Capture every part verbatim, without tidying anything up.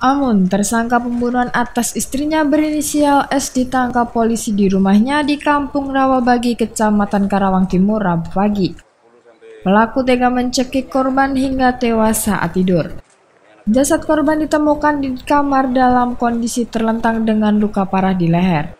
Amun, tersangka pembunuhan atas istrinya berinisial S ditangkap polisi di rumahnya di Kampung Rawabagi, Kecamatan Karawang Timur, Rabu pagi. Pelaku tega mencekik korban hingga tewas saat tidur. Jasad korban ditemukan di kamar dalam kondisi terlentang dengan luka parah di leher.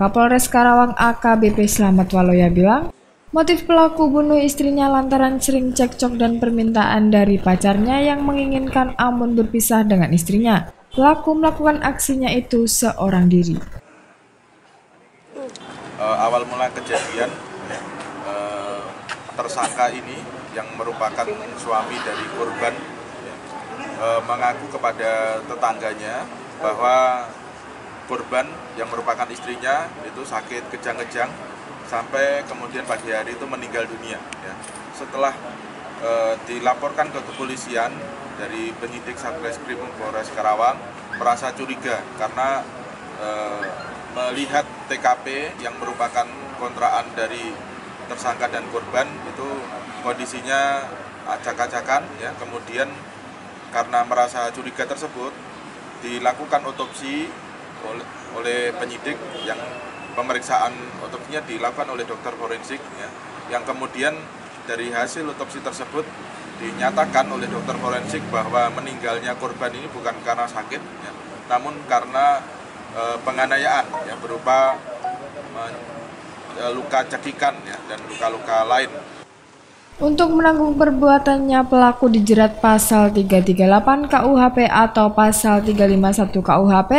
Kapolres Karawang A K B P Slamet Waloya bilang, motif pelaku bunuh istrinya lantaran sering cekcok dan permintaan dari pacarnya yang menginginkan Amun berpisah dengan istrinya. Pelaku melakukan aksinya itu seorang diri. Uh, awal mula kejadian, uh, tersangka ini yang merupakan suami dari korban uh, mengaku kepada tetangganya bahwa korban yang merupakan istrinya itu sakit kejang-kejang, sampai kemudian pagi hari itu meninggal dunia. Ya. Setelah e, dilaporkan ke kepolisian dari penyidik Satreskrim Polres Karawang, merasa curiga karena e, melihat T K P yang merupakan kontrakan dari tersangka dan korban itu kondisinya acak-acakan. Ya. Kemudian karena merasa curiga tersebut, dilakukan otopsi oleh, oleh penyidik yang pemeriksaan otopsinya dilakukan oleh dokter forensik, ya, yang kemudian dari hasil otopsi tersebut dinyatakan oleh dokter forensik bahwa meninggalnya korban ini bukan karena sakit, ya, namun karena e, penganiayaan yang berupa e, luka cekikan, ya, dan luka-luka lain. Untuk menanggung perbuatannya, pelaku dijerat pasal tiga tiga delapan K U H P atau pasal tiga lima satu K U H P,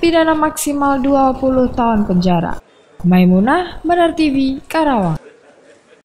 pidana maksimal dua puluh tahun penjara. Maimunah, Badar T V, Karawang.